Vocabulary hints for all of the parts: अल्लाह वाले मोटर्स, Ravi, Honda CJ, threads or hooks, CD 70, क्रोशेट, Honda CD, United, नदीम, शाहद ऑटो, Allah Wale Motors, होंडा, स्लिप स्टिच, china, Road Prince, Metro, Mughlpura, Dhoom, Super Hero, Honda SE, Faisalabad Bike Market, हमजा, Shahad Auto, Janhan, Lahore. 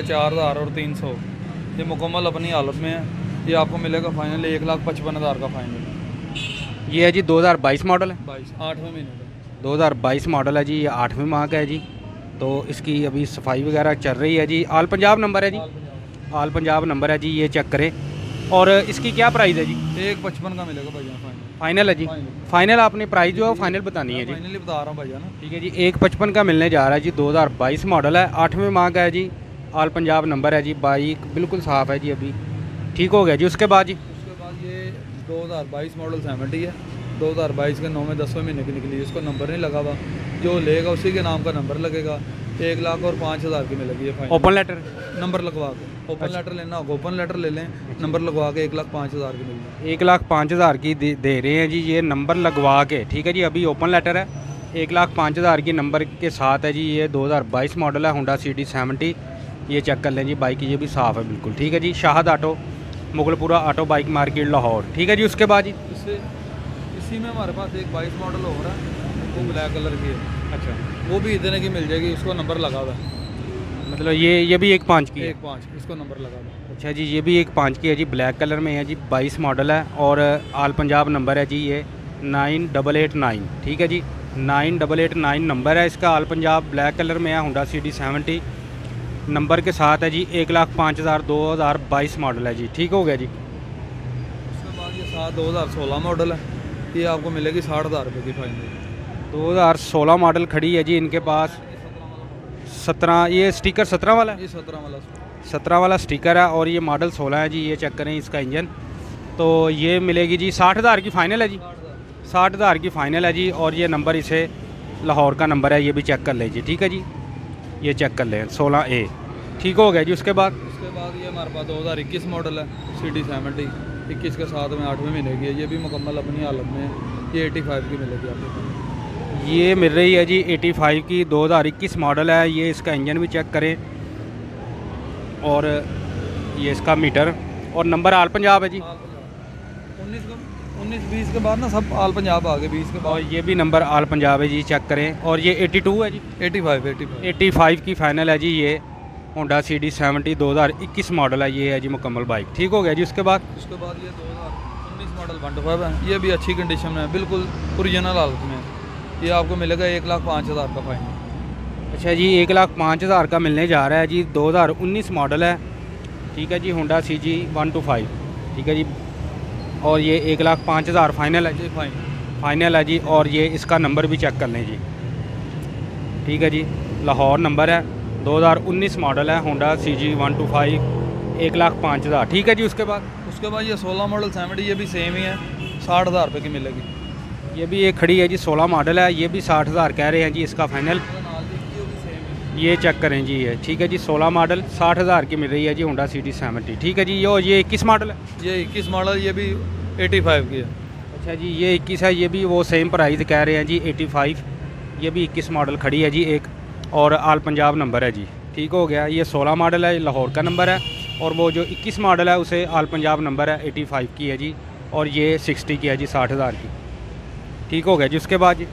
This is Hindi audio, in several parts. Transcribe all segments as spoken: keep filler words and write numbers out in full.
चार हज़ार और तीन सौ ये मुकम्मल अपनी हालत में है। ये आपको मिलेगा फाइनल एक लाख पचपन हज़ार का फाइनल। ये है जी दो हज़ार बाईस मॉडल है, बाईस आठवें महीने का दो हज़ार बाईस मॉडल है जी, ये आठवें माह का है जी। तो इसकी अभी सफाई वगैरह चल रही है जी। आल पंजाब नंबर है जी, आल पंजाब नंबर है जी, ये चेक करें। और इसकी क्या प्राइस है जी? एक पचपन का मिलेगा भैया फाइनल। फाइनल है जी, फाइनल आपने प्राइस जो है फाइनल बतानी है जी, फाइनली बता रहा हूँ भैया ना। ठीक है जी, एक पचपन का मिलने जा रहा है जी। दो हज़ार बाईस मॉडल है, आठवें माह का है जी, आल पंजाब नंबर है जी। बाइक बिल्कुल साफ़ है जी, अभी ठीक हो गया जी। उसके बाद जी उसके बाद ये दो हज़ार बाईस मॉडल सेवेंटी है, दो हज़ार बाईस के नौवें दसवें महीने की निकली है। इसको नंबर नहीं लगा हुआ, जो लेगा उसी के नाम का नंबर लगेगा। एक लाख और पाँच हज़ार की मिलेगी ये फाइनल। ओपन लेटर नंबर लगवा के, ओपन लेटर लेना होगा, ओपन लेटर ले लें, नंबर लगवा के एक लाख पाँच हज़ार की मिलेगी। एक लाख पाँच हज़ार की दे, दे रहे हैं जी, ये नंबर लगवा के। ठीक है जी, अभी ओपन लेटर है। एक लाख पाँच हज़ार की नंबर के साथ है जी। ये दो हज़ार बाईस मॉडल है, होंडा सी डी सेवेंटी, ये चेक कर लें जी। बाइक ये भी साफ़ है बिल्कुल। ठीक है जी, शाहद ऑटो, Mughalpura auto bike market, Lahore. ठीक है जी, उसके बाद जी इसी में हमारे पास एक बाईस मॉडल हो रहा है, वो ब्लैक कलर की है। अच्छा, वो भी इतने की मिल जाएगी, इसको नंबर लगा हुआ है। मतलब ये ये भी एक पाँच की है, एक पाँच, इसको नंबर लगा हुआ है। अच्छा जी, ये भी एक पाँच की है जी, ब्लैक कलर में है जी। बाईस मॉडल है और आल पंजाब नंबर है जी। ये नाइन डबल एट नाइन ठीक है जी, nine double eight nine number है इसका। आल पंजाब ब्लैक कलर में है, होंडा C D seventy number के साथ है जी। एक लाख पाँच हज़ार दो हज़ार बाईस मॉडल है जी। ठीक हो गया जी। उसके बाद ये सात दो हज़ार सोलह मॉडल है, ये आपको मिलेगी साठ हज़ार रुपये की फाइनल। दो हज़ार सोलह मॉडल खड़ी है जी इनके पास। सत्रह ये स्टिकर सत्रह वाला है, सत्रह वाला सत्रह वाला स्टिकर है और ये मॉडल सोलह है जी। ये चेक करें इसका इंजन। तो ये मिलेगी जी साठ हज़ार की फ़ाइनल है जी, साठ हज़ार की फ़ाइनल है जी। और ये नंबर इसे लाहौर का नंबर है, ये भी चेक कर लीजिए। ठीक है जी, ये चेक कर लें सोलह ए। ठीक हो गया जी। उसके बाद उसके बाद ये हमारे पास दो हज़ार इक्कीस मॉडल है, सी डी सेवेंटी इक्कीस के साथ में आठवें महीने की है। ये भी मुकम्मल अपनी हालत में, ये एटी फाइव की मिलेगी आपको। ये मिल रही है जी पचासी की, दो हज़ार इक्कीस मॉडल है ये। इसका इंजन भी चेक करें और ये इसका मीटर और नंबर आल पंजाब है जी। उन्नीस उन्नीस बीस के बाद ना सब आल पंजाब आ गए, बीस के बाद। और ये भी नंबर आल पंजाब है जी, चेक करें। और ये बयासी है जी, पचासी पचासी की फ़ाइनल है जी। ये होंडा सी डी सेवेंटी दो हज़ार इक्कीस मॉडल है, ये है जी मुकम्मल बाइक। ठीक हो गया जी। उसके बाद उसके बाद ये दो हज़ार उन्नीस मॉडल पंजाब है, ये भी अच्छी कंडीशन में है, बिल्कुल ओरिजिनल हालत में है। ये आपको मिलेगा एक लाख पाँच हज़ार का फाइनल। अच्छा जी, एक लाख पाँच हज़ार का मिलने जा रहा है जी। दो हज़ार उन्नीस मॉडल है, ठीक है जी, होंडा C G one two five. ठीक है जी, और ये एक लाख पाँच हज़ार फाइनल है जी, फाइनल फाइनल है जी। और ये इसका नंबर भी चेक कर लें जी। ठीक है जी, लाहौर नंबर है, दो हज़ार उन्नीस मॉडल है, होंडा C G one two five, एक लाख पाँच हज़ार। ठीक है जी। उसके बाद उसके बाद ये सोलह मॉडल सेवेंटी, ये भी सेम ही है, साठ हज़ार रुपये की मिलेगी। ये भी एक खड़ी है जी, सोलह मॉडल है, ये भी साठ हज़ार कह रहे हैं जी इसका फाइनल। ये चेक करें जी ये। ठीक है जी, सोलह मॉडल साठ हज़ार की मिल रही है जी, होंडा सी डी सेवेंटी। ठीक है जी। ये ये इक्कीस मॉडल है, ये इक्कीस मॉडल, ये भी पचासी की है। अच्छा जी, ये इक्कीस है, ये भी वो सेम प्राइस कह रहे हैं जी, पचासी। ये भी इक्कीस मॉडल खड़ी है जी एक, और आल पंजाब नंबर है जी। ठीक हो गया। ये सोलह मॉडल है, लाहौर का नंबर है, और वो जो इक्कीस मॉडल है उसे आल पंजाब नंबर है, पचासी की है जी। और ये साठ की है जी, साठ हज़ार की। ठीक हो गया जी। उसके बाद जी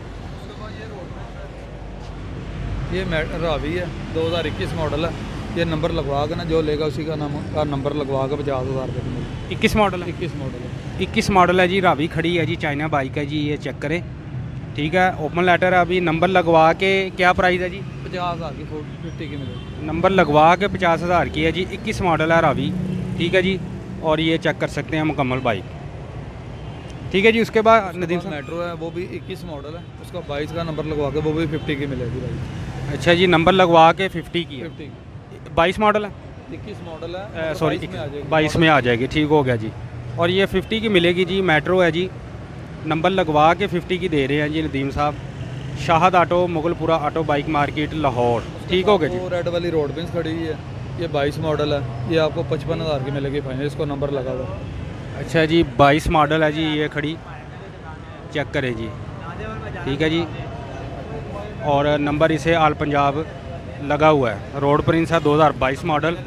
ये रावी है, दो हज़ार इक्कीस मॉडल है, ये नंबर लगवा के ना, जो लेगा उसी का नाम का नंबर लगवा के पचास हज़ार रुपये। इक्कीस मॉडल है, इक्कीस मॉडल है, इक्कीस मॉडल है जी। रावी खड़ी है जी, चाइना बाइक है जी, ये चेक करें। ठीक है, ओपन लेटर है, अभी नंबर लगवा के क्या प्राइस है जी? पचास हज़ार की, फोर्टी फिफ्टी की मिलेगी। नंबर लगवा के पचास हज़ार की है जी। इक्कीस मॉडल है रावी, ठीक है जी। और ये चेक कर सकते हैं मुकम्मल बाइक। ठीक है जी। उसके बाद नदीम मेट्रो है, वो भी इक्कीस मॉडल है, उसका बाईस का नंबर लगवा के वो भी पचास की मिलेगी भाई। अच्छा जी, नंबर लगवा के पचास की है, बाईस मॉडल है, इक्कीस मॉडल है, सॉरी बाईस में आ जाएगी। ठीक हो गया जी। और ये पचास की मिलेगी जी, मेट्रो है जी, नंबर लगवा के पचास की दे रहे हैं जी नदीम साहब। शाहद ऑटो, Mughalpura auto bike market, Lahore. ठीक हो गया जी। रेड वाली रोड प्रिंस खड़ी हुई है, ये बाईस मॉडल है, ये आपको पचपन हज़ार की मिलेगी फाइनल, इसको नंबर लगा हुआ। अच्छा जी, बाईस मॉडल है जी, ये खड़ी, चेक करें जी। ठीक है जी, और नंबर इसे आल पंजाब लगा हुआ है। रोड प्रिंस है, दो हज़ार बाईस मॉडल,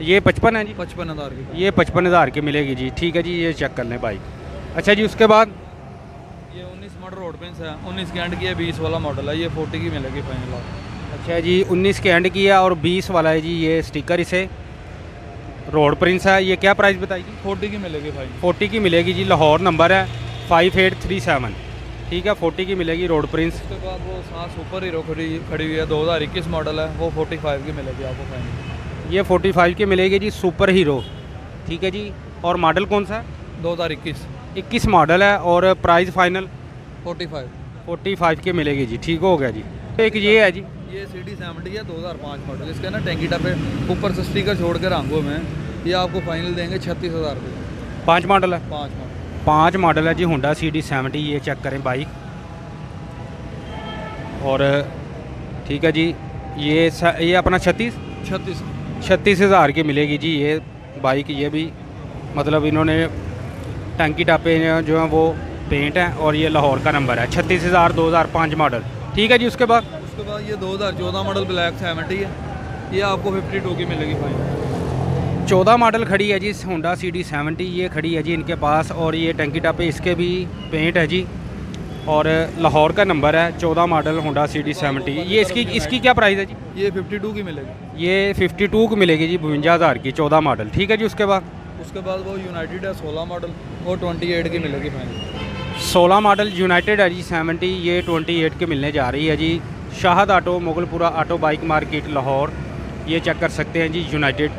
ये पचपन है जी, पचपन हज़ार की, ये पचपन हज़ार की मिलेगी जी। ठीक है जी, ये चेक कर लें बाइक। अच्छा जी। उसके बाद ये उन्नीस मॉडल रोड प्रिंस है, उन्नीस कैंड की है, बीस वाला मॉडल है, ये चालीस की मिलेगी फाइनल। अच्छा जी, उन्नीस के एंड की है और बीस वाला है जी ये स्टिकर, इसे रोड प्रिंस है। ये क्या प्राइस बताइए? फोर्टी की मिलेगी भाई। फोर्टी की मिलेगी जी, लाहौर नंबर है फाइव एट थ्री सेवन, ठीक है, फोर्टी की मिलेगी रोड प्रिंस। उसके बाद वो साथ सुपर हीरो खड़ी खड़ी हुई है, दो हज़ार इक्कीस मॉडल है, वो पैंतालीस की मिलेगी आपको फाइनली। ये पैंतालीस की मिलेगी जी, सुपर हीरो, ठीक है जी। और मॉडल कौन सा है? दो हज़ार इक्कीस, इक्कीस मॉडल है। और प्राइस फाइनल पैंतालीस, पैंतालीस की मिलेगी जी, ठीक हो गया जी। एक ये है जी, ये सी डी सेवेंटी है, दो हज़ार पाँच मॉडल, इसका ना टैंकी टाइप ऊपर से स्टीकर छोड़ कर रंगों में, ये आपको फाइनल देंगे छत्तीस हज़ार रुपये। पाँच मॉडल है? पाँच मॉडल पाँच मॉडल है जी, होंडा सी डी सेवेंटी। ये चेक करें बाइक, और ठीक है जी, ये स, ये अपना छत्तीस छत्तीस छत्तीस हज़ार की मिलेगी जी ये बाइक। ये भी मतलब इन्होंने टंकी टापे जो हैं वो पेंट हैं, और ये लाहौर का नंबर है, छत्तीस हज़ार दो हज़ार पाँच मॉडल, ठीक है जी। उसके बाद उसके बाद ये दो हज़ार चौदह मॉडल ब्लैक सेवेंटी है, ये आपको फिफ्टी टू की मिलेगी फाइन। चौदह मॉडल खड़ी है जी होंडा सी डी सेवेंटी, ये खड़ी है जी इनके पास, और ये टंकी टापे इसके भी पेंट है जी, और लाहौर का नंबर है। चौदह model होंडा C D seventy. ये इसकी इसकी क्या प्राइस है जी? ये बावन की मिलेगी। ये बावन की मिलेगी जी, बवंजा हज़ार की, चौदह मॉडल, ठीक है जी। उसके बाद उसके बाद वो यूनाइटेड है सोलह मॉडल, वो ट्वेंटी एट की मिलेगी फाइनल। सोलह मॉडल यूनाइटेड है जी सेवेंटी, ये ट्वेंटी एट की मिलने जा रही है जी। Shahad auto, Mughalpura auto bike market Lahore, ये चेक कर सकते हैं जी, यूनाइटेड,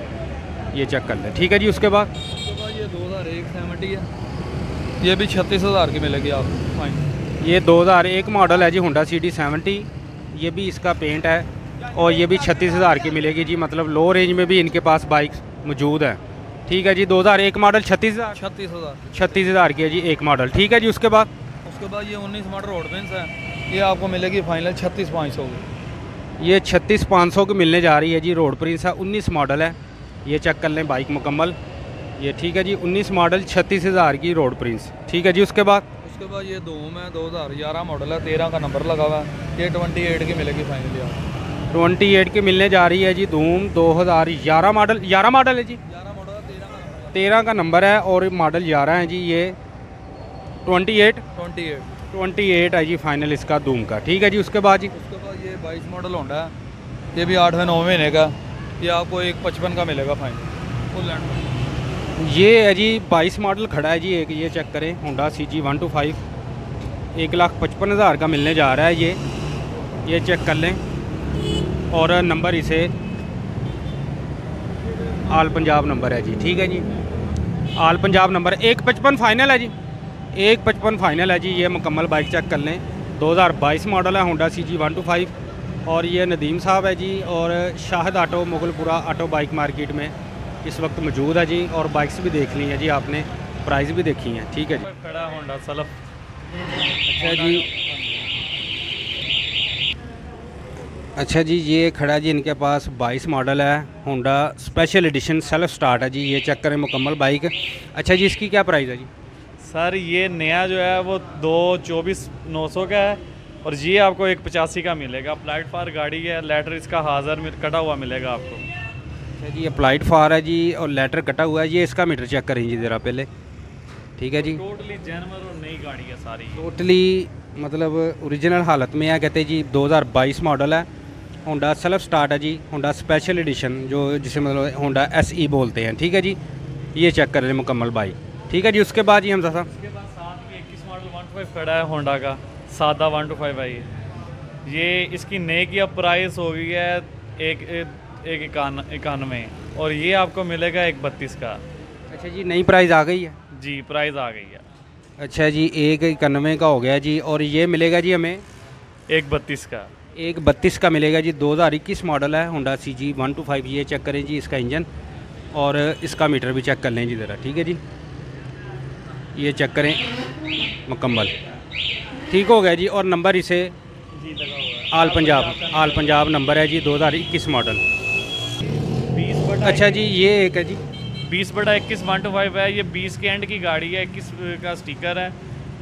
ये चेक कर लें, ठीक है जी। उसके बाद उसके बाद ये दो हज़ार एक सेवेंटी है, ये भी छत्तीस हज़ार की मिलेगी आपको फाइन। ये दो हज़ार एक मॉडल है जी होंडा सी डी सेवेंटी, ये भी इसका पेंट है, और ये भी छत्तीस हज़ार की मिलेगी जी। मतलब लो रेंज में भी इनके पास बाइक मौजूद है, ठीक है जी। दो हज़ार एक मॉडल छत्तीस हज़ार छत्तीस हज़ार छत्तीस हज़ार की है जी एक मॉडल, ठीक है जी। उसके बाद उसके बाद ये उन्नीस मॉडल रोड पेंस है, ये आपको मिलेगी फाइनल छत्तीस पाँच सौ की। ये छत्तीस पाँच सौ की मिलने जा रही है जी, रोड प्रिंस है, उन्नीस मॉडल है, ये चेक कर लें बाइक मुकम्मल, ये ठीक है जी। उन्नीस मॉडल छत्तीस हज़ार की रोड प्रिंस, ठीक है जी। उसके बाद उसके बाद ये धूम है, दो हज़ार ग्यारह मॉडल है, तेरह का नंबर लगा हुआ है, ये ट्वेंटी एट की मिलेगी फाइनली आप। ट्वेंटी एट की मिलने जा रही है जी धूम, दो हज़ार ग्यारह मॉडल, ग्यारह मॉडल है जी, ग्यारह मॉडल, तेरह का नंबर है, और मॉडल ग्यारह है जी। ये twenty eight twenty eight twenty eight है जी फाइनल इसका धूम का, ठीक है जी। उसके बाद जी उसके बाद ये बाईस मॉडल होंडा है, ये भी आठ नौ महीने का, ये आपको एक पचपन का मिलेगा फाइनल। ये है जी बाईस मॉडल खड़ा है जी एक, ये चेक करें होंडा C G one two five, एक लाख पचपन हज़ार का मिलने जा रहा है ये, ये चेक कर लें, और नंबर इसे आल पंजाब नंबर है जी, ठीक है जी, आल पंजाब नंबर। एक पचपन फाइनल है जी, एक पचपन फाइनल है जी। ये मुकम्मल बाइक चेक कर लें, दो हज़ार बाईस मॉडल है होंडा C G one two five, और ये नदीम साहब है जी, और Shahad auto Mughalpura auto bike market में इस वक्त मौजूद है जी। और बाइक्स भी देख ली हैं जी आपने, प्राइस भी देखी हैं, ठीक है जी। खड़ा होंडा सलफ, अच्छा जी, अच्छा जी, ये खड़ा जी इनके पास बाईस मॉडल है होंडा special edition self start है जी, ये चेक करें मुकम्मल बाइक। अच्छा जी, इसकी क्या प्राइस है जी? सर ये नया जो है वो दो चौबीस नौ सौ का है, और ये आपको एक पचासी का मिलेगा। अप्लाइड फार गाड़ी है, लेटर इसका हाज़र कटा हुआ मिलेगा आपको। अच्छा जी, अप्लाइड फार है जी, और लेटर कटा हुआ है। ये इसका मीटर चेक करें जी ज़रा पहले, ठीक है जी। टोटली जेनवर और नई गाड़ी है सारी, टोटली मतलब ओरिजिनल हालत में है। कहते जी दो हज़ार बाईस मॉडल है होंडा सेल्फ स्टार्ट है जी, होंडा स्पेशल एडिशन जो जिसे मतलब होंडा एस ई बोलते हैं, ठीक है जी। ये चेक कर लें मुकम्मल बाइक, ठीक है जी। उसके बाद जी हमजा साहब, उसके बाद साथ में इक्कीस मॉडल वन फाइव खड़ा है होंडा का सादा वन टू फाइव आई है, ये इसकी नए की अब प्राइस हो गई है एक एक इक्यानवे, और ये आपको मिलेगा एक बत्तीस का। अच्छा जी, नई प्राइस आ गई है जी, प्राइस आ गई है। अच्छा जी, एक इक्यानवे का हो गया जी, और ये मिलेगा जी हमें एक बत्तीस का, एक बत्तीस का मिलेगा जी। दो हज़ार इक्कीस मॉडल है होंडा C G one two five, ये चेक करें जी इसका इंजन, और इसका मीटर भी चेक कर लें जी ज़रा, ठीक है जी। ये चेक करें मुकम्मल, ठीक हो गया जी। और नंबर इसे जी लगा हुआ है all Punjab, all Punjab number है जी, दो हज़ार इक्कीस मॉडल। अच्छा जी, ये एक है जी बीस बटा इक्कीस वन टू फाइव है, ये बीस के एंड की गाड़ी है, इक्कीस का स्टिकर है,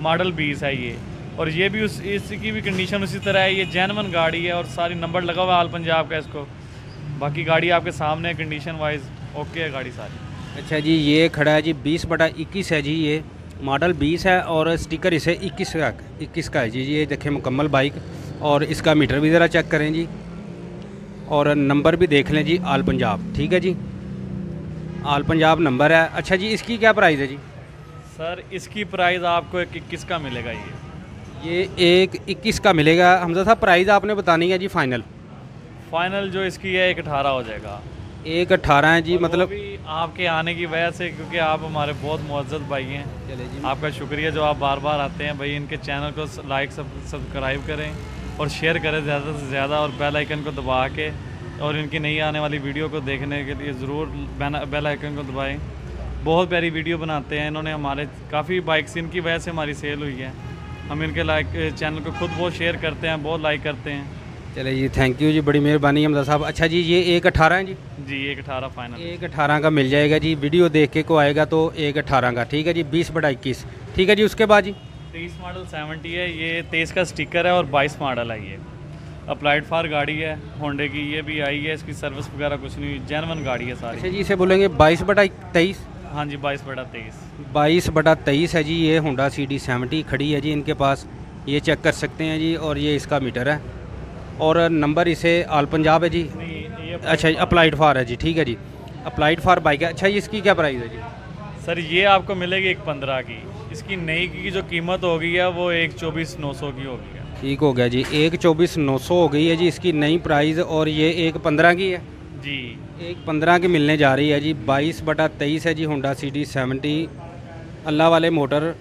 मॉडल बीस है ये, और ये भी उस इसकी भी कंडीशन उसी तरह है, ये जेनवन गाड़ी है, और सारी नंबर लगा हुआ है आल पंजाब का इसको, बाकी गाड़ी आपके सामने है कंडीशन वाइज ओके है गाड़ी सारी। अच्छा जी, ये खड़ा है जी बीस बटा इक्कीस है जी, ये मॉडल बीस है, और स्टिकर इसे इक्कीस का इक्कीस का है जी। ये देखें मुकम्मल बाइक, और इसका मीटर भी ज़रा चेक करें जी, और नंबर भी देख लें जी, आल पंजाब। ठीक है जी, आल पंजाब नंबर है। अच्छा जी, इसकी क्या प्राइस है जी? सर इसकी प्राइस आपको एक इक्कीस का मिलेगा, ये ये एक इक्कीस का मिलेगा। हमजा साहब प्राइस आपने बतानी है जी, फाइनल फाइनल जो इसकी है एक अठारह हो जाएगा। एक अठारह है जी, मतलब आपके आने की वजह से, क्योंकि आप हमारे बहुत मुअज़्ज़ज़ भाई हैं। चले जी, आपका शुक्रिया जो आप बार बार आते हैं भाई। इनके चैनल को लाइक सब्सक्राइब करें और शेयर करें ज़्यादा से ज़्यादा, और बेल आइकन को दबा के और इनकी नई आने वाली वीडियो को देखने के लिए ज़रूर बेल आइकन को दबाएं। बहुत प्यारी वीडियो बनाते हैं इन्होंने, हमारे काफ़ी बाइक्स इनकी वजह से हमारी सेल हुई है। हम इनके लाइक चैनल को खुद बहुत शेयर करते हैं, बहुत लाइक करते हैं। चले जी, थैंक यू जी, बड़ी मेहरबानी हमजा साहब। अच्छा जी, ये एक अठारह है जी? जी एक अठारह फाइनल, एक अठारह का मिल जाएगा जी। वीडियो देख के को आएगा तो एक अठारह का। ठीक है जी, बीस बटा इक्कीस। ठीक है जी, उसके बाद जी तेईस मॉडल सेवेंटी है, ये तेईस का स्टिकर है और बाईस मॉडल है। ये अप्लाइड फार गाड़ी है होंडे की, ये भी आई है, इसकी सर्विस वगैरह कुछ नहीं, जेनवन गाड़ी है सारी। अच्छा जी, इसे बोलेंगे बाईस बटा तेईस? हाँ जी, बाईस बटा तेईस, बाईस बटा तेईस है जी। ये होंडा सी डी सेवेंटी खड़ी है जी इनके पास, ये चेक कर सकते हैं जी। और ये इसका मीटर है और नंबर इसे आल पंजाब है जी। अच्छा, अप्लाइड फार है जी। ठीक है जी, अप्लाइड फार बाइक है। अच्छा, इसकी क्या प्राइस है जी? सर ये आपको मिलेगी एक पंद्रह की। इसकी नई की जो कीमत हो गई है वो एक चौबीस नौ सौ की होगी। ठीक हो गया जी, एक चौबीस नौ सौ हो गई है जी इसकी नई प्राइस, और ये एक पंद्रह की है जी, एक पंद्रह की मिलने जा रही है जी। बाईस बटा तेईस है जी, होंडा सी डी सेवेंटी, अल्लाह वाले मोटर,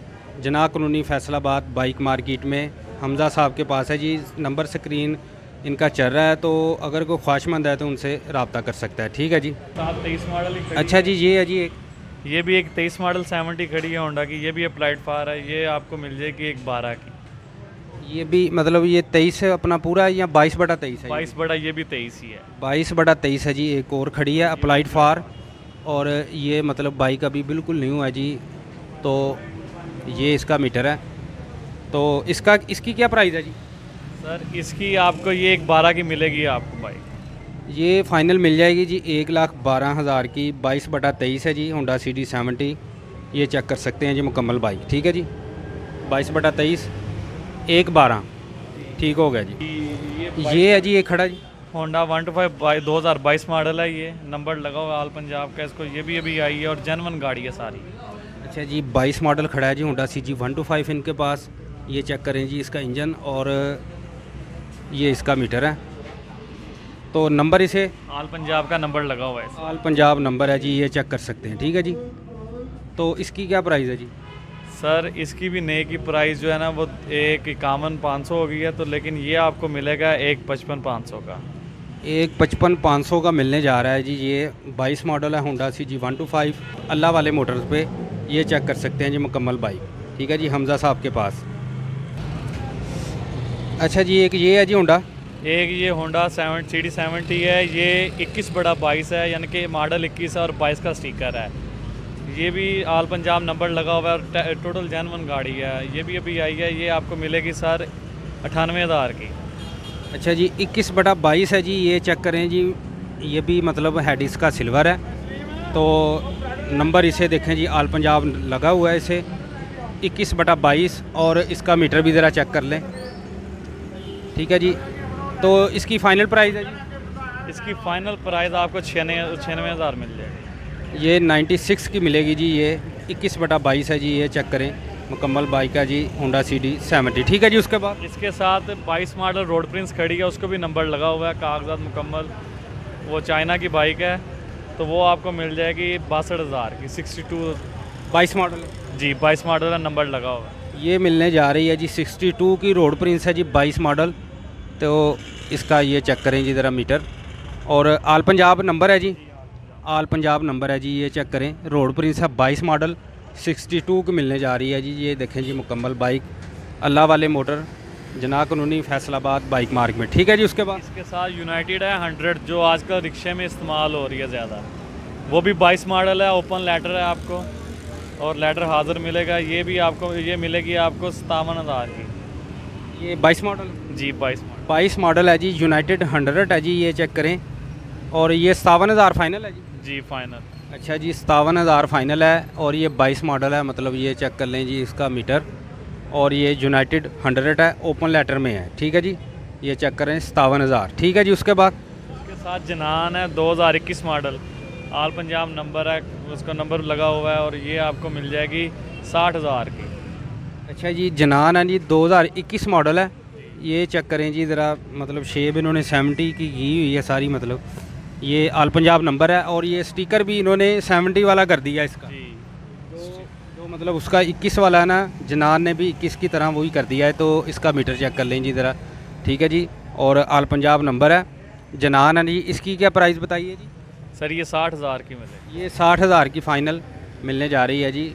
जना कॉलोनी, फैसलाबाद बाइक मार्केट में हमजा साहब के पास है जी। नंबर स्क्रीन इनका चल रहा है, तो अगर कोई ख्वाहिशमंद है तो उनसे रब्ता कर सकता है। ठीक है जी, तेईस मॉडल। अच्छा जी, ये है जी एक, ये भी एक तेईस मॉडल सेवेंटी खड़ी है होंडा की, ये भी अप्लाइड फार है, ये आपको मिल जाएगी एक बारह की। ये भी मतलब ये तेईस अपना पूरा है या बाईस बटा तेईस है? बाईस बटा, ये भी तेईस ही है, बाईस बटा तेईस है जी। एक और खड़ी है अप्लाइड फार, और ये मतलब बाइक अभी बिल्कुल न्यू है जी। तो ये इसका मीटर है, तो इसका इसकी क्या प्राइस है जी? सर इसकी आपको ये एक बारह की मिलेगी आपको बाइक, ये फाइनल मिल जाएगी जी एक लाख बारह हज़ार की। बाईस बटा तेईस है जी, होंडा सी डी सेवेंटी, ये चेक कर सकते हैं जी, मुकम्मल बाइक। ठीक है जी, बाईस बटा तेईस, एक बारह। ठीक हो गया जी, ये, ये है जी। ये खड़ा जी होंडा one two five by दो हज़ार बाईस मॉडल है, ये नंबर लगा हुआ आल पंजाब का इसको, ये भी अभी आई है और जनवन गाड़ी है सारी। अच्छा जी, बाईस मॉडल खड़ा है जी होंडा C G one two five इनके पास। ये चेक करें जी इसका इंजन, और ये इसका मीटर है, तो नंबर इसे आल पंजाब का नंबर लगा हुआ है, आल पंजाब नंबर है जी, ये चेक कर सकते हैं। ठीक है जी, तो इसकी क्या प्राइस है जी? सर इसकी भी नई की प्राइस जो है ना वो एक इक्यावन पाँच सौ हो गई है, तो लेकिन ये आपको मिलेगा एक पचपन पाँच सौ का, एक पचपन पाँच सौ का मिलने जा रहा है जी। ये बाईस मॉडल है होंडा C G one two five, अल्लाह वाले मोटर्स पे, ये चेक कर सकते हैं जी, मुकम्मल बाइक। ठीक है जी, हमजा साहब के पास। अच्छा जी, एक ये है जी होंडा, एक ये होंडा seven C D seventy है, ये इक्कीस बड़ा बाईस है, यानी कि मॉडल इक्कीस है और बाईस का स्टिकर है, ये भी आल पंजाब नंबर लगा हुआ है और टोटल जेनवन गाड़ी है, ये भी अभी आई है, ये आपको मिलेगी सर अठानवे हज़ार की। अच्छा जी, इक्कीस बटा बाईस है जी, ये चेक करें जी, ये भी मतलब हेडिस का सिल्वर है, तो नंबर इसे देखें जी, आल पंजाब लगा हुआ है इसे, इक्कीस बटा बाईस, और इसका मीटर भी ज़रा चेक कर लें। ठीक है जी, तो इसकी फ़ाइनल प्राइस है जी? इसकी फ़ाइनल प्राइस आपको छियानवे हज़ार मिल जाएगी, ये छियानवे की मिलेगी जी। ये इक्कीस बटा बाईस है जी, ये चेक करें, मुकम्मल बाइक है जी होंडा सी डी सेवेंटी। ठीक है जी, उसके बाद इसके साथ बाईस मॉडल रोड प्रिंस खड़ी है, उसको भी नंबर लगा हुआ है, कागजात मुकम्मल, वो चाइना की बाइक है, तो वो आपको मिल जाएगी बासठ हज़ार की, सिक्सटी टू बाईस मॉडल जी, बाईस मॉडल है, नंबर लगा हुआ है, ये मिलने जा रही है जी। बासठ की रोड प्रिंस है जी, बाईस मॉडल, तो इसका ये चेक करें जी ज़रा मीटर, और आल पंजाब नंबर है जी, आल पंजाब नंबर है जी, ये चेक करें। रोड प्रिंस है बाईस मॉडल, बासठ की मिलने जा रही है जी, ये देखें जी, मुकम्मल बाइक, अल्लाह वाले मोटर, जना कॉलोनी, फैसलाबाद बाइक मार्केट में। ठीक है जी, उसके बाद इसके साथ यूनाइटेड है हंड्रेड, जो आजकल रिक्शे में इस्तेमाल हो रही है ज़्यादा, वो भी बाईस मॉडल है, ओपन लेटर है आपको और लेटर हाज़िर मिलेगा, ये भी आपको, ये मिलेगी आपको सतावन हज़ार की, ये बाईस मॉडल जी, बाईस मॉडल, बाईस मॉडल है जी, यूनाइटेड हंड्रेड है जी, ये चेक करें, और ये सतावन हज़ार फाइनल है जी, जी फाइनल। अच्छा जी, सतावन हज़ार फाइनल है, और ये बाईस मॉडल है, मतलब ये चेक कर लें जी इसका मीटर, और ये यूनाइटेड हंड्रेड है, ओपन लेटर में है। ठीक है जी, ये चेक करें, सतावन हज़ार। ठीक है जी, उसके बाद साथ जनान है दो हज़ार इक्कीस मॉडल, आल पंजाब नंबर है, उसका नंबर लगा हुआ है और ये आपको मिल जाएगी साठ हज़ार की। अच्छा जी, जनान है जी, दो हज़ार इक्कीस मॉडल है, ये चेक करें जी ज़रा, मतलब शेप इन्होंने सेवेंटी की की हुई है सारी, मतलब ये आल पंजाब नंबर है और ये स्टिकर भी इन्होंने सेवेंटी वाला कर दिया इसका जी। तो, तो मतलब उसका इक्कीस वाला है ना, जनान ने भी इक्कीस की तरह वही कर दिया है। तो इसका मीटर चेक कर लें जी ज़रा, ठीक है जी, और आल पंजाब नंबर है, जनान है जी। इसकी क्या प्राइस बताइए जी? सर ये साठ हज़ार की मिले, ये साठ हज़ार की फ़ाइनल मिलने जा रही है जी।